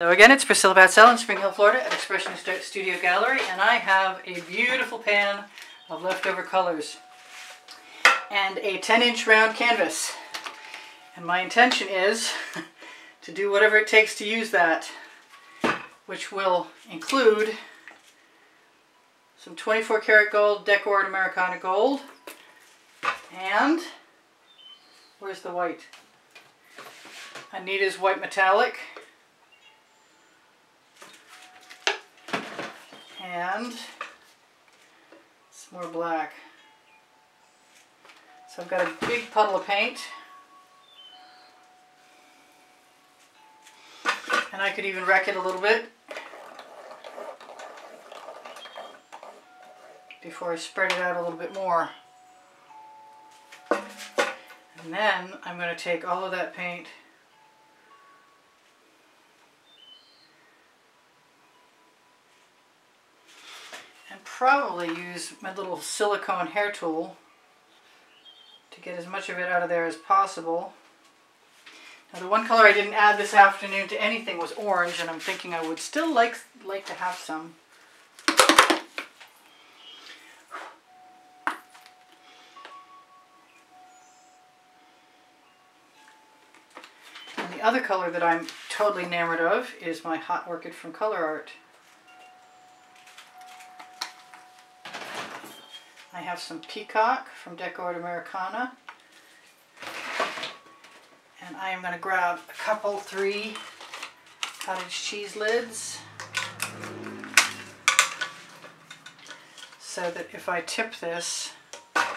So again, it's Priscilla Batzell in Spring Hill, Florida at Expression Studio Gallery, and I have a beautiful pan of leftover colors and a 10-inch round canvas. And my intention is to do whatever it takes to use that, which will include some 24 karat gold, DecoArt Americana gold, and where's the white? Anita's white metallic. And some more black. So I've got a big puddle of paint. And I could even wreck it a little bit before I spread it out a little bit more. And then I'm going to take all of that paint and probably use my little silicone hair tool to get as much of it out of there as possible. Now, the one color I didn't add this afternoon to anything was orange, and I'm thinking I would still like to have some. And the other color that I'm totally enamored of is my Hot Orchid from Color Art. I have some Peacock from DecoArt Americana. And I am going to grab a couple, 3 cottage cheese lids, so that if I tip this, I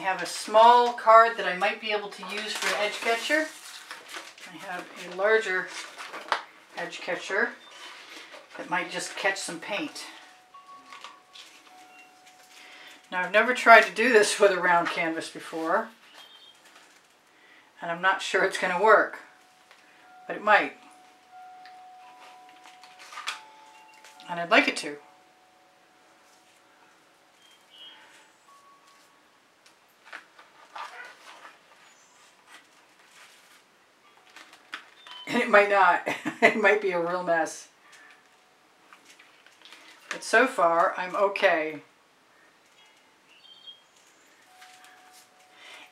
have a small card that I might be able to use for an edge catcher. I have a larger edge catcher that might just catch some paint. Now, I've never tried to do this with a round canvas before, and I'm not sure it's going to work, but it might. And I'd like it to. And it might not. It might be a real mess. But so far, I'm okay.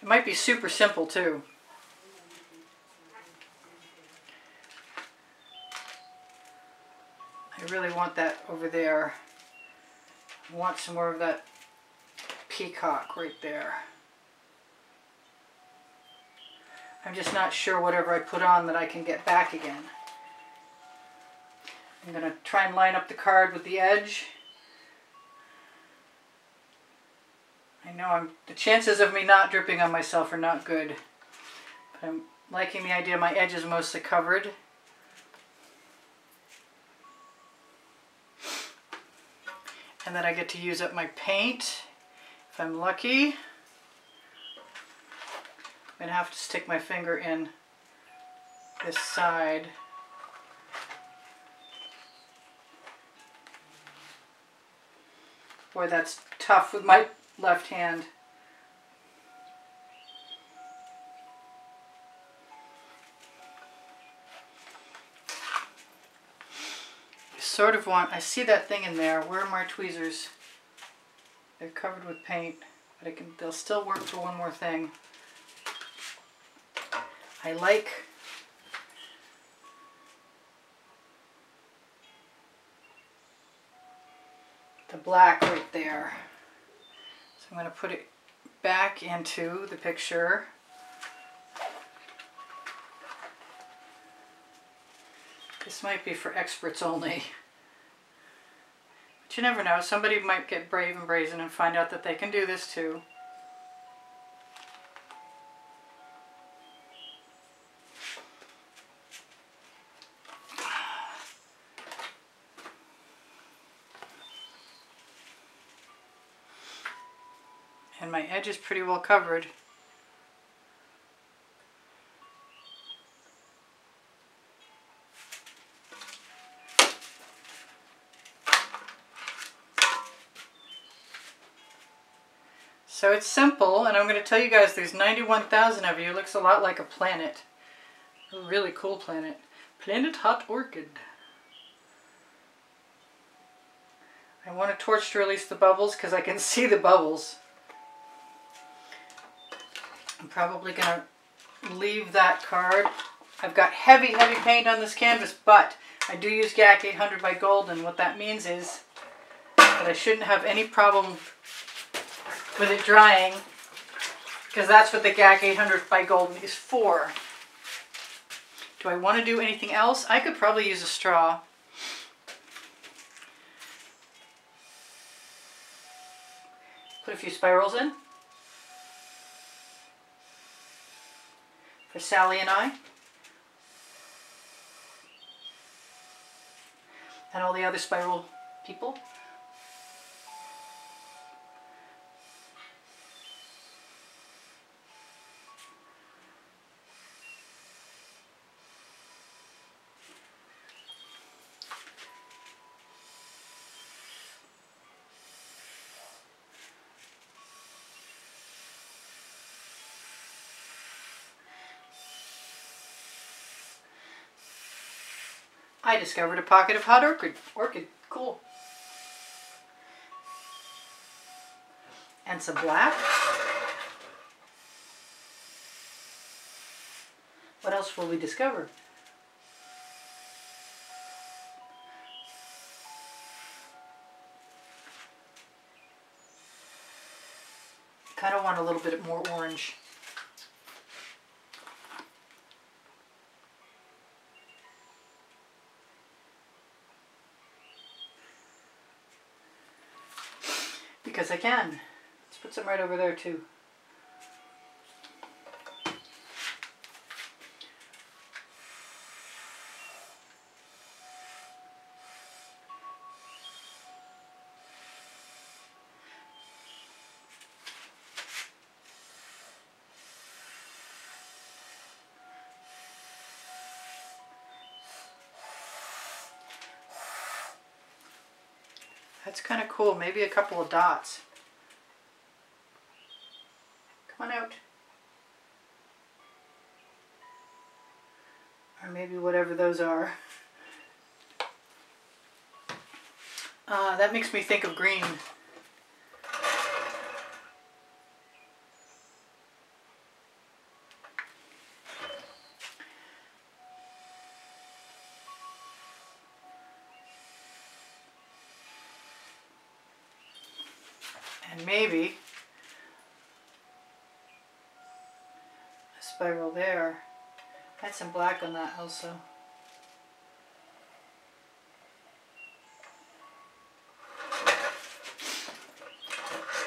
It might be super simple too. I really want that over there. I want some more of that peacock right there. I'm just not sure whatever I put on that I can get back again. I'm going to try and line up the card with the edge. I know the chances of me not dripping on myself are not good. But I'm liking the idea my edge is mostly covered. And then I get to use up my paint, if I'm lucky. I'm going to have to stick my finger in this side. Boy, that's tough with my left hand. Sort of want, I see that thing in there. Where are my tweezers? They're covered with paint, but they'll still work for one more thing. I like the black right there. So I'm going to put it back into the picture. This might be for experts only. You never know, somebody might get brave and brazen and find out that they can do this too. And my edge is pretty well covered. So it's simple, and I'm going to tell you guys, there's 91,000 of you. It looks a lot like a planet. A really cool planet. Planet Hot Orchid. I want a torch to release the bubbles because I can see the bubbles. I'm probably going to leave that card. I've got heavy, heavy paint on this canvas, but I do use GAC 800 by Golden. What that means is that I shouldn't have any problem with it drying, because that's what the GAC 800 by Golden is for. Do I want to do anything else? I could probably use a straw. Put a few spirals in for Sally and I, and all the other spiral people. I discovered a pocket of hot orchid, cool. And some black. What else will we discover? Kind of want a little bit more orange. Because I can. Let's put some right over there too. That's kind of cool. Maybe a couple of dots. Come on out. Or maybe whatever those are. That makes me think of green. Maybe a spiral there. I had some black on that also.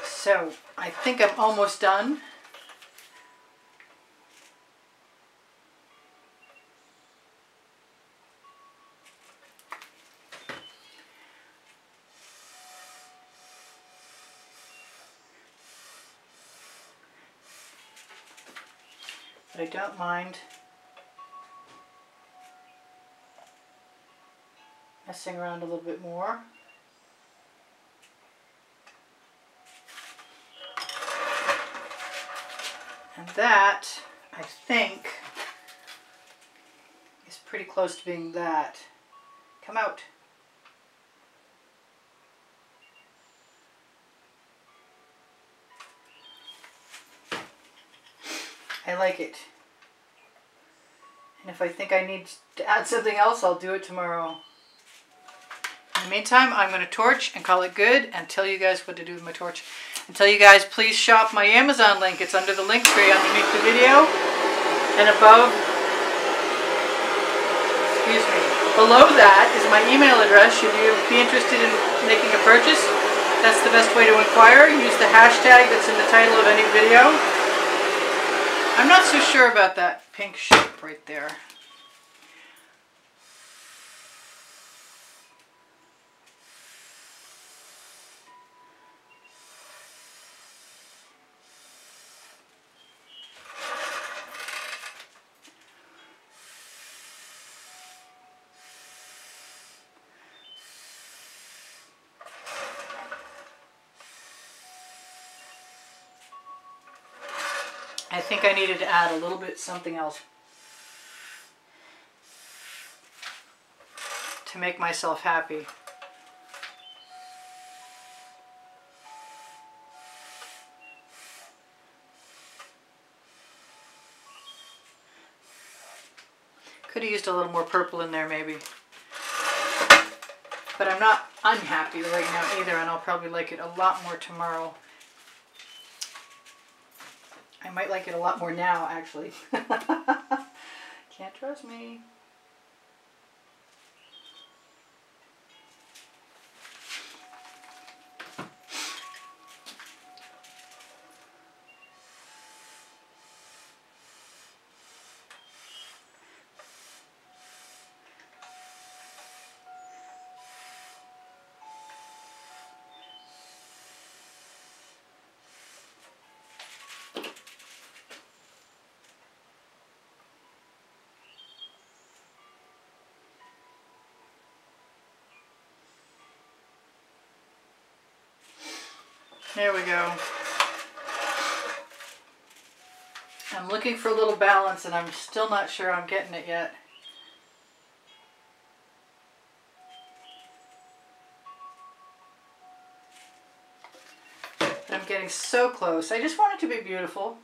So I think I'm almost done. I don't mind messing around a little bit more. And that, I think, is pretty close to being that. Come out. I like it. And if I think I need to add something else, I'll do it tomorrow. In the meantime, I'm going to torch and call it good and tell you guys what to do with my torch. And tell you guys, please shop my Amazon link. It's under the link tree underneath the video and above. Excuse me. Below that is my email address. Should you be interested in making a purchase, that's the best way to inquire. Use the hashtag that's in the title of any video. I'm not so sure about that pink shape right there. I think I needed to add a little bit something else. to make myself happy. Could have used a little more purple in there maybe. But I'm not unhappy right now either, and I'll probably like it a lot more tomorrow. I might like it a lot more now, actually. Can't trust me. There we go. I'm looking for a little balance and I'm still not sure I'm getting it yet. But I'm getting so close. I just want it to be beautiful.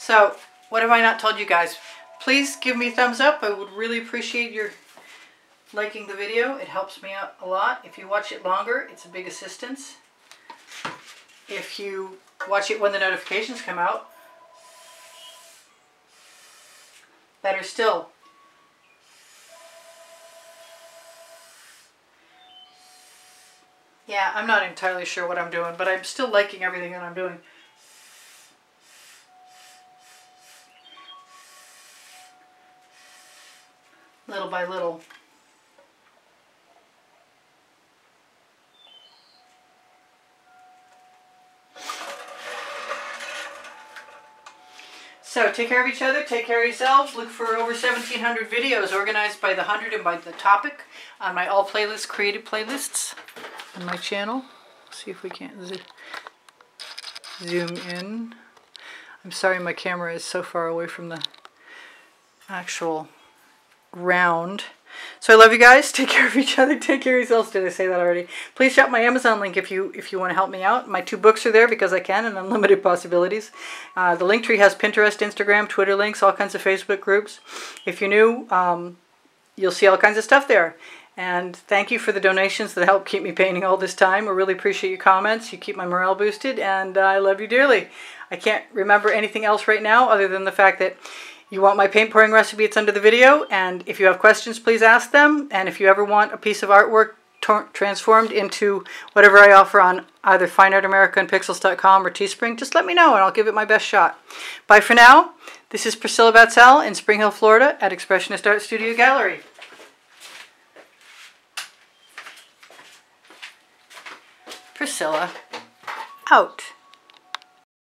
So, what have I not told you guys? Please give me a thumbs up. I would really appreciate your liking the video. It helps me out a lot. If you watch it longer, it's a big assistance. If you watch it when the notifications come out, better still. Yeah, I'm not entirely sure what I'm doing, but I'm still liking everything that I'm doing. Little by little. So take care of each other, take care of yourselves, look for over 1,700 videos organized by the 100 and by the topic on my all playlists, creative playlists on my channel. Let's see if we can't zoom in. I'm sorry my camera is so far away from the actual ground. So I love you guys. Take care of each other. Take care of yourselves. Did I say that already? Please shop my Amazon link if you want to help me out. My two books are there because I can, and unlimited possibilities. The link tree has Pinterest, Instagram, Twitter links, all kinds of Facebook groups. If you're new, you'll see all kinds of stuff there. And thank you for the donations that help keep me painting all this time. I really appreciate your comments. You keep my morale boosted, and I love you dearly. I can't remember anything else right now other than the fact that you want my paint pouring recipe, it's under the video, and if you have questions, please ask them, and if you ever want a piece of artwork transformed into whatever I offer on either Fine Art America and Pixels.com or Teespring, just let me know and I'll give it my best shot. Bye for now. This is Priscilla Batzell in Spring Hill, Florida at Expressionist Art Studio Gallery. Priscilla out.